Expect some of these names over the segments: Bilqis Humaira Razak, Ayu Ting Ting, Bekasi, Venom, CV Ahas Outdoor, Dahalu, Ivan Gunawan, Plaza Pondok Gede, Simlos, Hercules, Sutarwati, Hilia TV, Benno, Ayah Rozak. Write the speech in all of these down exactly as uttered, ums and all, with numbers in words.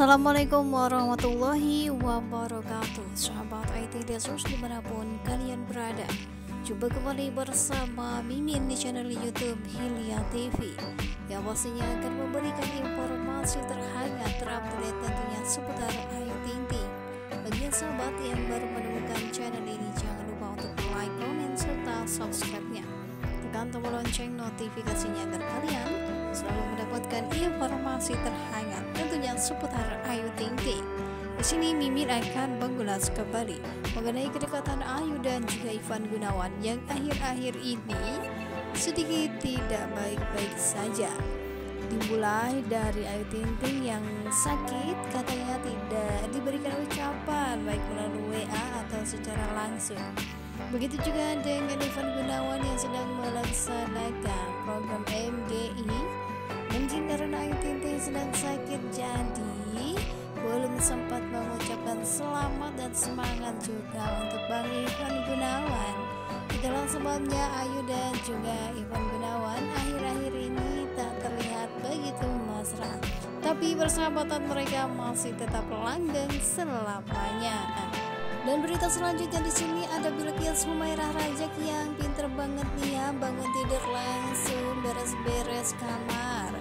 Assalamualaikum warahmatullahi wabarakatuh, sahabat I T Resource dimanapun kalian berada. Jumpa kembali bersama Mimin di channel YouTube Hilia T V yang pastinya akan memberikan informasi terhangat, terupdate tentunya seputar Ayu Ting Ting. Bagi sahabat yang baru menemukan channel ini, jangan lupa untuk like, komen, serta subscribe-nya. Tekan tombol lonceng notifikasinya agar kalian selalu mendapatkan informasi terhangat tentunya seputar Ayu Ting Ting. Di sini Mimin akan mengulas kembali mengenai kedekatan Ayu dan juga Ivan Gunawan yang akhir-akhir ini sedikit tidak baik-baik saja. Dimulai dari Ayu Ting Ting yang sakit, katanya tidak diberikan ucapan baik melalui W A atau secara langsung. Begitu juga dengan Ivan Gunawan yang sedang melaksanakan program M D I. Mungkin karena Ayu Ting Ting sedang sakit, jadi belum sempat mengucapkan selamat dan semangat juga untuk Bang Ivan Gunawan. Itulah sebabnya Ayu dan juga Ivan Gunawan akhir-akhir ini tak terlihat begitu mesra, tapi persahabatan mereka masih tetap langgeng selamanya. Dan berita selanjutnya di sini ada Bilqis Humaira Razak yang pinter banget nih ya, bangun tidur langsung beres-beres kamar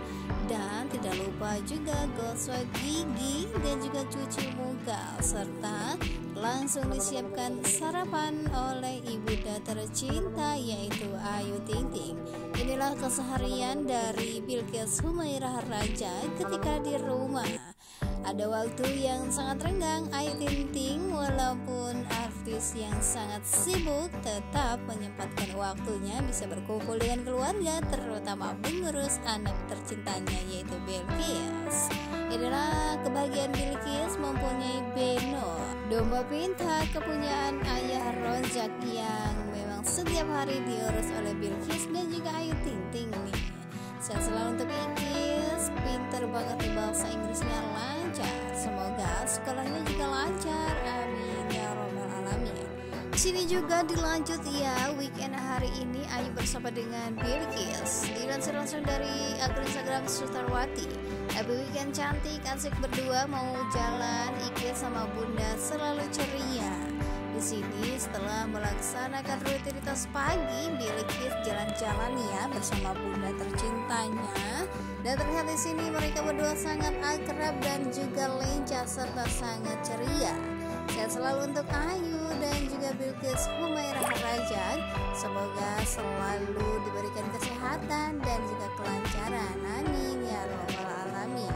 dan tidak lupa juga gosok gigi dan juga cuci muka, serta langsung disiapkan sarapan oleh ibunda tercinta yaitu Ayu Ting Ting. Inilah keseharian dari Bilqis Humaira Razak ketika di rumah. Ada waktu yang sangat renggang, Ayu Ting Ting walaupun artis yang sangat sibuk tetap menyempatkan waktunya bisa berkumpul dengan keluarga, terutama mengurus anak tercintanya yaitu Bilqis. Inilah kebahagiaan Bilqis mempunyai Benno, domba pintar kepunyaan Ayah Rozak yang memang setiap hari diurus oleh Bilqis dan juga Ayu Ting Ting nih. Saya selalu untuk Bilqis, pintar banget di bahasa Inggrisnya lah. Semoga sekolahnya juga lancar, amin ya robbal alamin. Sini juga dilanjut ya, weekend hari ini Ayu bersama dengan Bilqis, dilansir langsung dari akun Instagram Sutarwati. Happy weekend cantik, asik berdua mau jalan, Ike sama Bunda selalu ceria. Di sini setelah melaksanakan rutinitas pagi, Bilqis jalan-jalan ya bersama Bunda tercintanya. Dan terlihat di sini mereka berdua sangat akrab dan juga lincah serta sangat ceria. Sehat selalu untuk Ayu dan juga Bilqis Humaira Razak. Semoga selalu diberikan kesehatan dan juga kelancaran. Amin ya robbal alamin.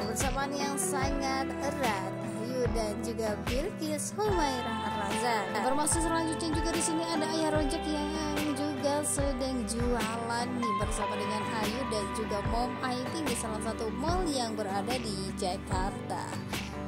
Persahabatan yang sangat erat Ayu dan juga Bilqis Humaira Razak. Informasi selanjutnya juga di sini ada Ayah Rozak yang juga sedang jualan nih bersama dengan Ayu dan juga Mom Ayu Ting di salah satu mall yang berada di Jakarta.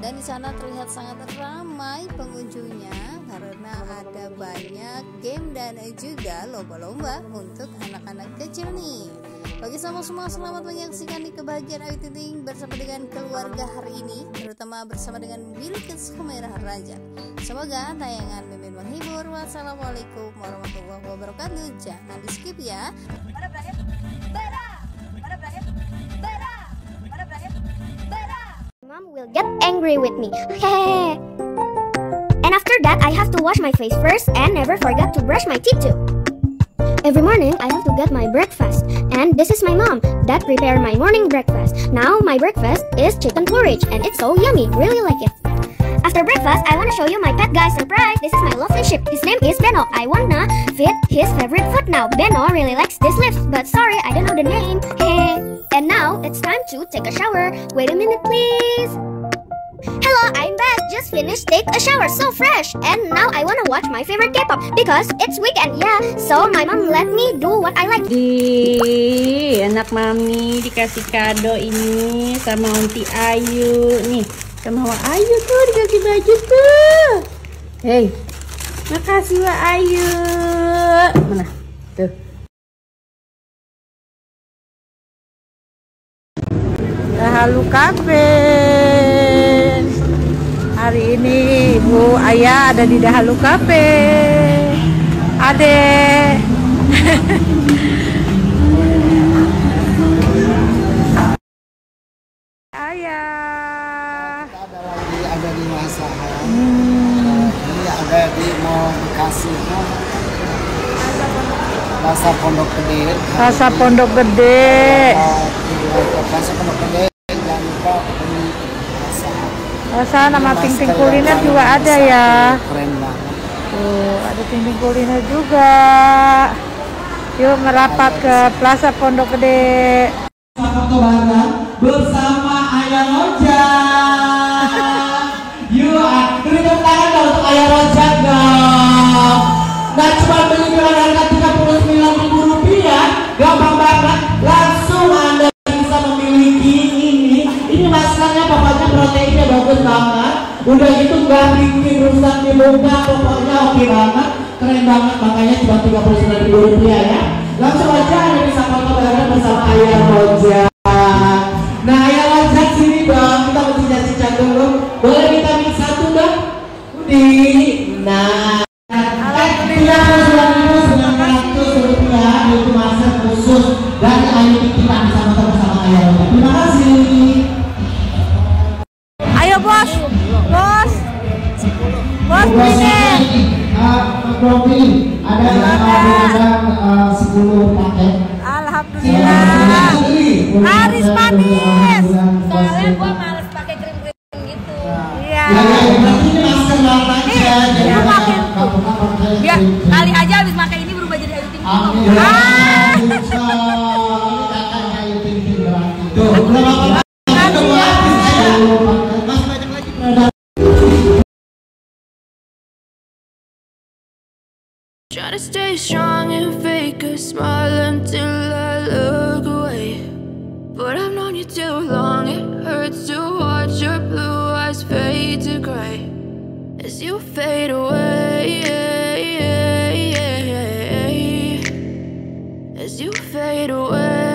Dan di sana terlihat sangat ramai pengunjungnya karena ada banyak game dan juga lomba-lomba untuk anak-anak kecil nih. Bagi sama semua, selamat menyaksikan di kebahagiaan Ayu Ting Ting bersama dengan keluarga hari ini, terutama bersama dengan Bilqis Humaira Razak. Semoga tayangan Mimin menghibur. Wassalamualaikum warahmatullahi wabarakatuh. Jangan di skip ya. Mom will get angry with me. And after that, I have to wash my face first and never forget to brush my teeth too. Every morning, I have to get my breakfast. And this is my mom that prepared my morning breakfast. Now, my breakfast is chicken porridge and it's so yummy. Really like it. After breakfast, I wanna show you my pet, guys. Surprise! This is my lovely sheep. His name is Benno. I wanna feed his favorite food now. Benno really likes these leaves, but sorry, I don't know the name. Hey! And now, it's time to take a shower. Wait a minute, please. Hello, I'm Beth. Just finished take a shower. So fresh! And now, I wanna watch my favorite K-pop because it's weekend, yeah. So, my mom let me do what I like. Di, anak mami dikasih kado ini sama Auntie Ayu. Nih. Sama Wak Ayu tuh dikasih baju tuh. Hei, makasih Wak Ayu. Mana? Tuh. Halo Cafe. Hari ini Ibu Ayah ada di Dahalu Cafe. Adek. Ayah. Hmm. Ini ada di Mall Bekasi itu, Plaza Pondok Gede. Plaza Pondok Gede. Plaza Pondok Gede. Jangan lupa ini rasa. Rasa nama Ting Ting kuliner juga ada ya. Keren banget. Tuh, ada Ting Ting kuliner juga. Yuk merapat ke Plaza Pondok Gede. Foto bareng bersama Ayah Rozak. Yuk, beri tepuk tangan dong untuk Ayah Rozak dong. Nah, cuma beli dengan harga tiga puluh sembilan ribu rupiah, gampang banget. Langsung Anda bisa memiliki ini. Ini maskernya pokoknya proteinnya bagus banget. Udah gitu nggak bikin rusak di muka, pokoknya oke banget. Keren banget, makanya cuma tiga puluh sembilan ribu rupiah ya. Langsung aja Anda bisa foto bareng bersama Ayah Rozak. Nah, Ayah Rozak sini dong, kita mesti cincang dulu. Boleh vitamin satu dong? Udih. Nah, alhamdulillah sembilan ribu sembilan ratus rupiah yaitu masker khusus dan Ayu Ting Ting bersama bersama Ayah Rozak. Terima kasih. Ayo bos, bos, bos ini. Kopi ada yang sepuluh paket. Alhamdulillah. Manis manis. Soalnya gua males pakai krim krim gitu. Iya. Ini pakai. Ya kali aja habis pakai ini berubah jadi Ayu Ting Ting. Ah. Tuh. Try to stay strong and fake a smile until I look away. But I've known you too long, it hurts to watch your blue eyes fade to gray as you fade away, as you fade away.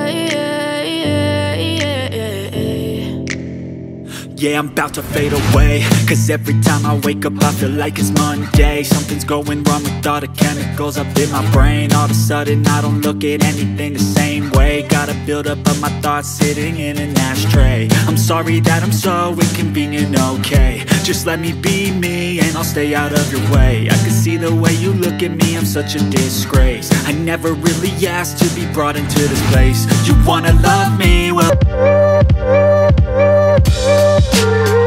Yeah, I'm about to fade away. Cause every time I wake up I feel like it's Monday. Something's going wrong with all the chemicals up in my brain. All of a sudden I don't look at anything the same way. Gotta build up of my thoughts sitting in an ashtray. I'm sorry that I'm so inconvenient, okay. Just let me be me and I'll stay out of your way. I can see the way you look at me, I'm such a disgrace. I never really asked to be brought into this place. You wanna love me, well... We'll be right back.